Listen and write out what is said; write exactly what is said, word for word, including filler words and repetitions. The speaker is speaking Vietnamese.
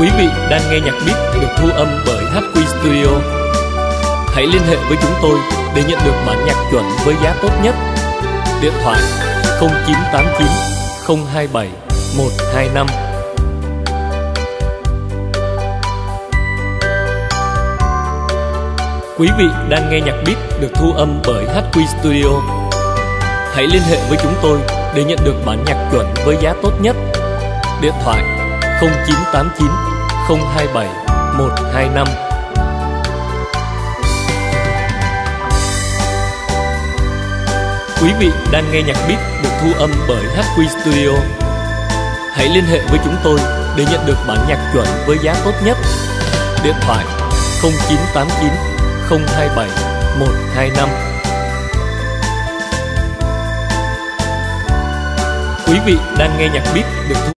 Quý vị đang nghe nhạc beat được thu âm bởi hát quy Studio. Hãy liên hệ với chúng tôi để nhận được bản nhạc chuẩn với giá tốt nhất. Điện thoại không chín tám chín không hai bảy một hai năm. Quý vị đang nghe nhạc beat được thu âm bởi hát quy Studio. Hãy liên hệ với chúng tôi để nhận được bản nhạc chuẩn với giá tốt nhất. Điện thoại không chín tám chín không hai bảy một hai năm. Quý vị đang nghe nhạc beat được thu âm bởi hát quy Studio. Hãy liên hệ với chúng tôi để nhận được bản nhạc chuẩn với giá tốt nhất. Điện thoại không chín tám chín không hai bảy một hai năm. Quý vị đang nghe nhạc beat được thu